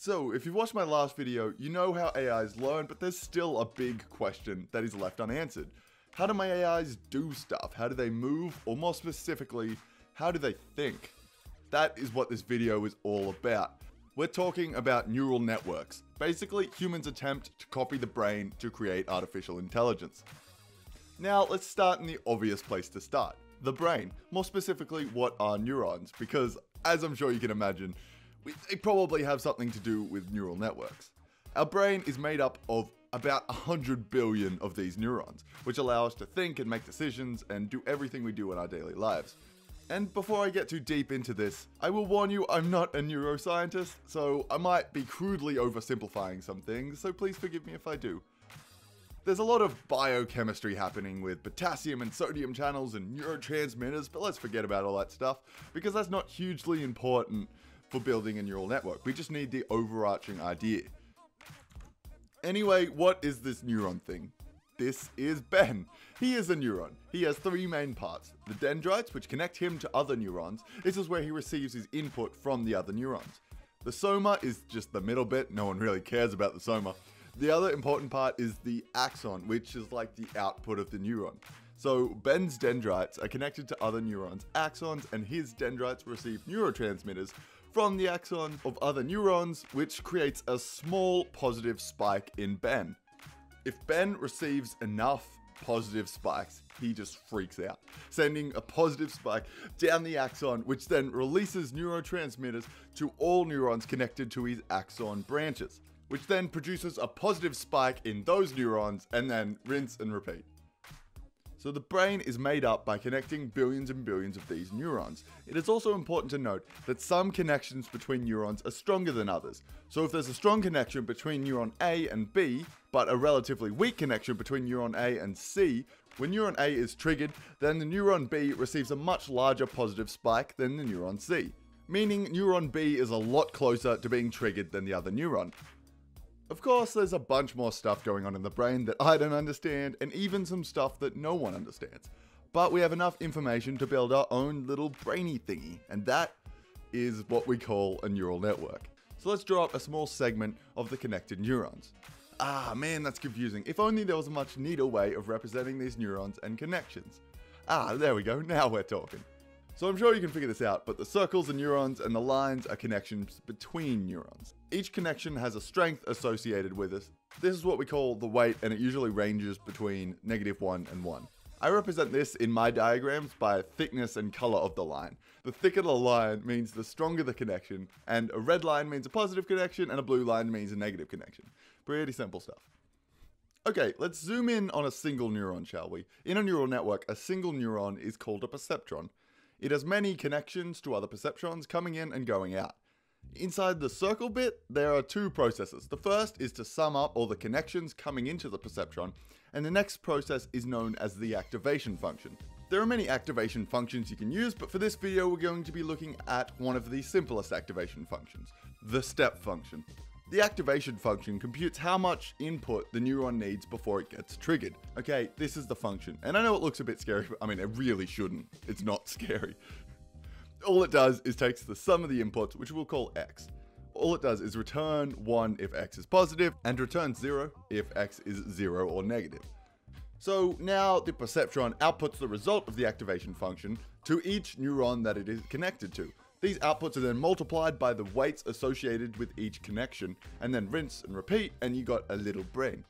So, if you've watched my last video, you know how AIs learn, but there's still a big question that is left unanswered. How do my AIs do stuff? How do they move? Or more specifically, how do they think? That is what this video is all about. We're talking about neural networks. Basically, humans attempt to copy the brain to create artificial intelligence. Now, let's start in the obvious place to start. The brain. More specifically, what are neurons? Because, as I'm sure you can imagine, they probably have something to do with neural networks. Our brain is made up of about 100 billion of these neurons, which allow us to think and make decisions and do everything we do in our daily lives. And before I get too deep into this, I will warn you I'm not a neuroscientist, so I might be crudely oversimplifying some things, so please forgive me if I do. There's a lot of biochemistry happening with potassium and sodium channels and neurotransmitters, but let's forget about all that stuff, because that's not hugely important for building a neural network. We just need the overarching idea. Anyway, what is this neuron thing? This is Ben. He is a neuron. He has three main parts. The dendrites, which connect him to other neurons. This is where he receives his input from the other neurons. The soma is just the middle bit. No one really cares about the soma. The other important part is the axon, which is like the output of the neuron. So Ben's dendrites are connected to other neurons' axons, and his dendrites receive neurotransmitters from the axon of other neurons, which creates a small positive spike in Ben. If Ben receives enough positive spikes, he just freaks out, sending a positive spike down the axon, which then releases neurotransmitters to all neurons connected to his axon branches, which then produces a positive spike in those neurons, and then rinse and repeat. So the brain is made up by connecting billions and billions of these neurons. It is also important to note that some connections between neurons are stronger than others. So if there's a strong connection between neuron A and B, but a relatively weak connection between neuron A and C, when neuron A is triggered, then the neuron B receives a much larger positive spike than the neuron C, meaning neuron B is a lot closer to being triggered than the other neuron. Of course, there's a bunch more stuff going on in the brain that I don't understand, and even some stuff that no one understands. But we have enough information to build our own little brainy thingy, and that is what we call a neural network. So let's draw up a small segment of the connected neurons. Ah, man, that's confusing. If only there was a much neater way of representing these neurons and connections. Ah, there we go, now we're talking. So I'm sure you can figure this out, but the circles are neurons and the lines are connections between neurons. Each connection has a strength associated with it. This is what we call the weight, and it usually ranges between -1 and 1. I represent this in my diagrams by thickness and color of the line. The thicker the line means the stronger the connection, and a red line means a positive connection, and a blue line means a negative connection. Pretty simple stuff. Okay, let's zoom in on a single neuron, shall we? In a neural network, a single neuron is called a perceptron. It has many connections to other perceptrons coming in and going out. Inside the circle bit, there are two processes. The first is to sum up all the connections coming into the perceptron, and the next process is known as the activation function. There are many activation functions you can use, but for this video we're going to be looking at one of the simplest activation functions, the step function. The activation function computes how much input the neuron needs before it gets triggered. Okay, this is the function. And I know it looks a bit scary, but I mean, it really shouldn't. It's not scary. All it does is takes the sum of the inputs, which we'll call x. All it does is return 1 if x is positive, and return 0 if x is 0 or negative. So now the perceptron outputs the result of the activation function to each neuron that it is connected to. These outputs are then multiplied by the weights associated with each connection, and then rinse and repeat, and you got a little brain.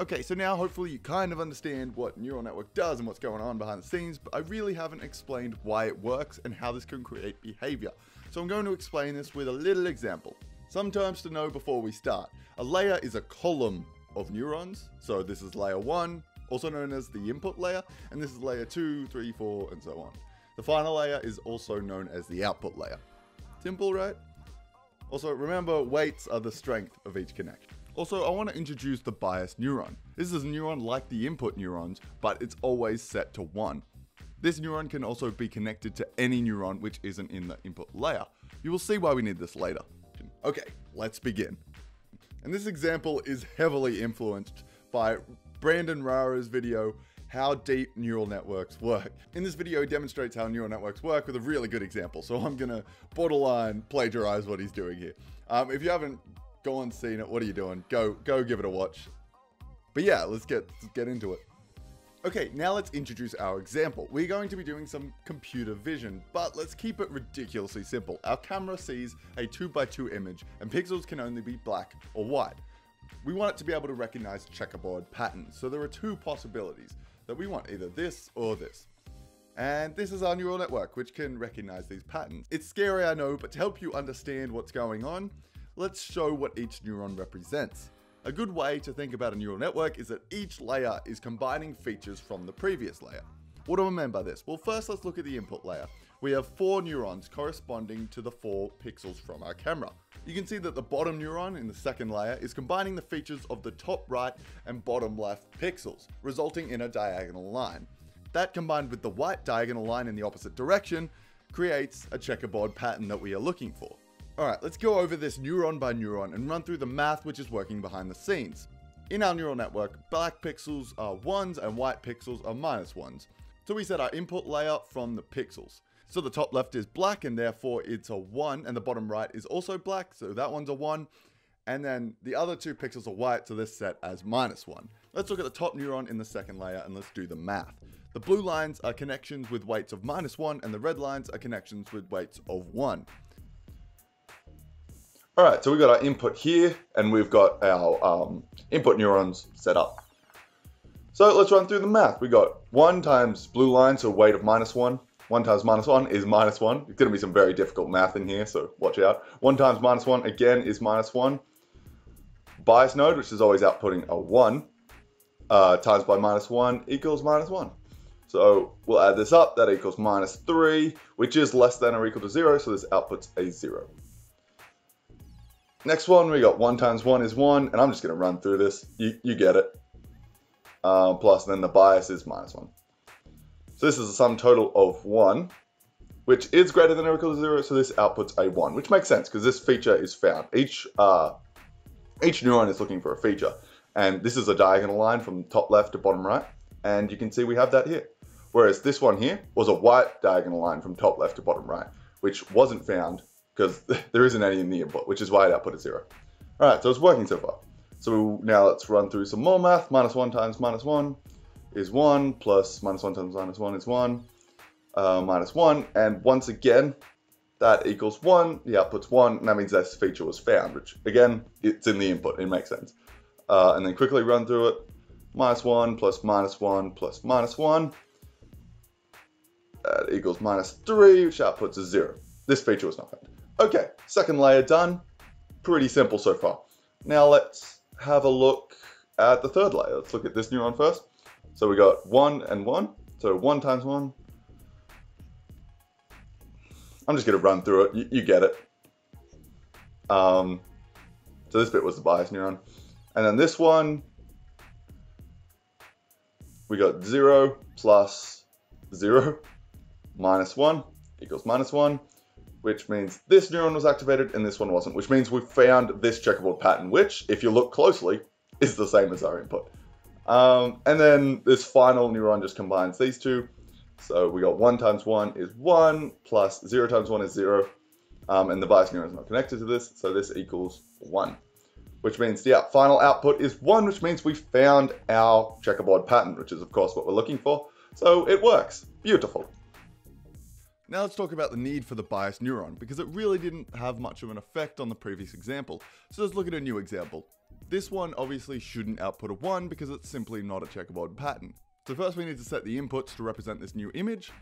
Okay, so now hopefully you kind of understand what neural network does and what's going on behind the scenes, but I really haven't explained why it works and how this can create behavior. So I'm going to explain this with a little example. Some terms to know before we start. A layer is a column of neurons, so this is layer 1, also known as the input layer, and this is layer 2, 3, 4, and so on. The final layer is also known as the output layer. Simple, right? Also, remember, weights are the strength of each connection. Also, I want to introduce the biased neuron. This is a neuron like the input neurons, but it's always set to 1. This neuron can also be connected to any neuron which isn't in the input layer. You will see why we need this later. Okay, let's begin. And this example is heavily influenced by Brandon Rohrer's video, how deep neural networks work. In this video, he demonstrates how neural networks work with a really good example. So I'm gonna borderline plagiarize what he's doing here. If you haven't gone and seen it, what are you doing? Go give it a watch. But yeah, let's get into it. Okay, now let's introduce our example. We're going to be doing some computer vision, but let's keep it ridiculously simple. Our camera sees a 2x2 image and pixels can only be black or white. We want it to be able to recognize checkerboard patterns. So there are two possibilities that we want, either this or this. And this is our neural network, which can recognize these patterns. It's scary, I know, but to help you understand what's going on, let's show what each neuron represents. A good way to think about a neural network is that each layer is combining features from the previous layer. What do I mean by this? Well, first let's look at the input layer. We have 4 neurons corresponding to the 4 pixels from our camera. You can see that the bottom neuron in the second layer is combining the features of the top right and bottom left pixels, resulting in a diagonal line. That combined with the white diagonal line in the opposite direction creates a checkerboard pattern that we are looking for. Alright, let's go over this neuron by neuron and run through the math which is working behind the scenes. In our neural network, black pixels are 1s and white pixels are -1s. So we set our input layer from the pixels. So the top left is black and therefore it's a 1, and the bottom right is also black, so that one's a 1. And then the other 2 pixels are white, so they're set as -1. Let's look at the top neuron in the second layer and let's do the math. The blue lines are connections with weights of -1 and the red lines are connections with weights of 1. All right, so we've got our input here and we've got our input neurons set up. So let's run through the math. We got 1 times blue line, so weight of -1. 1 times -1 is -1. It's going to be some very difficult math in here, so watch out. 1 times -1 again is -1. Bias node, which is always outputting a 1, times by -1 equals -1. So we'll add this up. That equals -3, which is less than or equal to 0, so this outputs a 0. Next one, we got 1 times 1 is 1, and I'm just going to run through this. You get it. Plus, then the bias is -1. So this is a sum total of 1, which is greater than or equal to 0, so this outputs a 1, which makes sense because this feature is found. Each neuron is looking for a feature, and this is a diagonal line from top left to bottom right, and you can see we have that here. Whereas this one here was a white diagonal line from top left to bottom right, which wasn't found, because there isn't any in the input, which is why it output a 0. Alright, so it's working so far. So now let's run through some more math. -1 times -1 is 1, plus -1 times -1 is 1, -1, and once again, that equals 1, the output's 1, and that means this feature was found, which again, it's in the input, it makes sense. And then quickly run through it, -1 plus -1 plus -1, that equals -3, which outputs a 0. This feature was not found. Okay, second layer done. Pretty simple so far. Now let's have a look at the third layer. Let's look at this neuron first. So we got 1 and 1. So 1 times 1. I'm just going to run through it. You get it. So this bit was the bias neuron. And then this one, we got 0 plus 0 minus 1 equals -1. Which means this neuron was activated and this one wasn't, which means we found this checkerboard pattern, which, if you look closely, is the same as our input. And then this final neuron just combines these two. So we got 1 times 1 is 1, plus 0 times 1 is 0, and the bias neuron is not connected to this, so this equals 1. Which means the final output is 1, which means we found our checkerboard pattern, which is, of course, what we're looking for. So it works. Beautiful. Now let's talk about the need for the bias neuron, because it really didn't have much of an effect on the previous example. So let's look at a new example. This one obviously shouldn't output a 1 because it's simply not a checkerboard pattern. So first we need to set the inputs to represent this new image.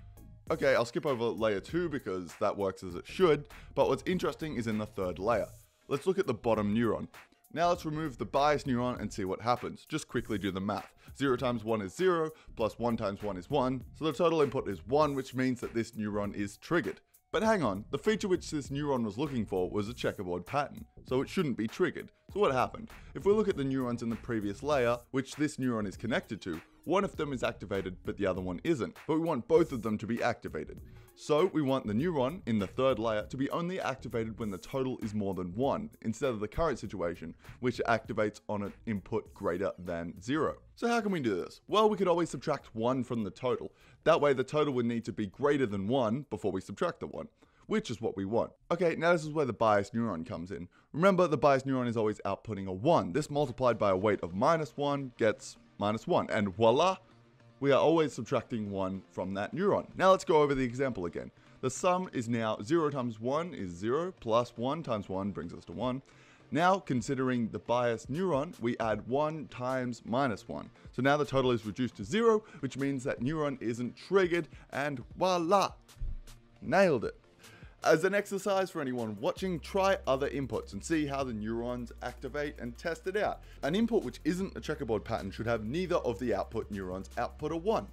Okay, I'll skip over layer 2 because that works as it should, but what's interesting is in the third layer. Let's look at the bottom neuron. Now let's remove the bias neuron and see what happens. Just quickly do the math. 0 times 1 is 0, plus 1 times 1 is 1, so the total input is 1, which means that this neuron is triggered. But hang on, the feature which this neuron was looking for was a checkerboard pattern, so it shouldn't be triggered. So what happened? If we look at the neurons in the previous layer, which this neuron is connected to, One of them is activated, but the other one isn't, but we want both of them to be activated. So we want the neuron in the third layer to be only activated when the total is more than 1, instead of the current situation, which activates on an input greater than 0. So how can we do this? Well, we could always subtract 1 from the total. That way the total would need to be greater than 1 before we subtract the 1, which is what we want. Okay, now this is where the biased neuron comes in. Remember, the biased neuron is always outputting a 1. This multiplied by a weight of -1 gets -1, and voila, we are always subtracting 1 from that neuron. Now let's go over the example again. The sum is now 0 times 1 is 0, plus 1 times 1 brings us to 1. Now, considering the biased neuron, we add 1 times -1. So now the total is reduced to 0, which means that neuron isn't triggered, and voila, nailed it. As an exercise for anyone watching, try other inputs and see how the neurons activate and test it out. An input which isn't a checkerboard pattern should have neither of the output neurons output a 1.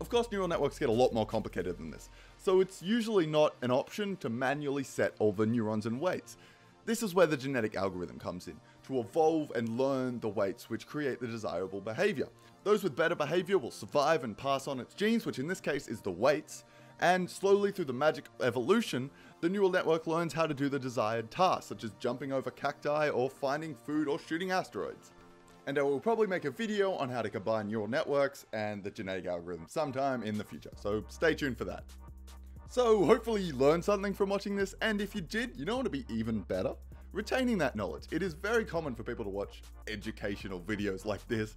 Of course, neural networks get a lot more complicated than this, so it's usually not an option to manually set all the neurons and weights. This is where the genetic algorithm comes in, to evolve and learn the weights which create the desirable behavior. Those with better behavior will survive and pass on its genes, which in this case is the weights, and slowly through the magic of evolution, the neural network learns how to do the desired tasks, such as jumping over cacti or finding food or shooting asteroids. And I will probably make a video on how to combine neural networks and the genetic algorithm sometime in the future, so stay tuned for that. So hopefully you learned something from watching this, and if you did, you know what would be even better? Retaining that knowledge. It is very common for people to watch educational videos like this,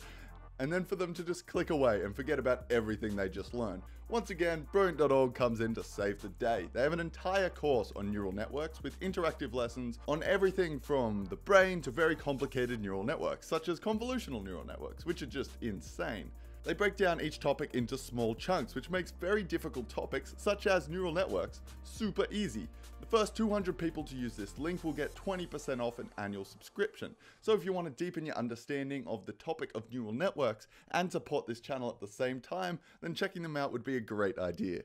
and then for them to just click away and forget about everything they just learned. Once again, Brilliant.org comes in to save the day. They have an entire course on neural networks with interactive lessons on everything from the brain to very complicated neural networks, such as convolutional neural networks, which are just insane. They break down each topic into small chunks, which makes very difficult topics, such as neural networks, super easy. The first 200 people to use this link will get 20% off an annual subscription. So if you want to deepen your understanding of the topic of neural networks and support this channel at the same time, then checking them out would be a great idea.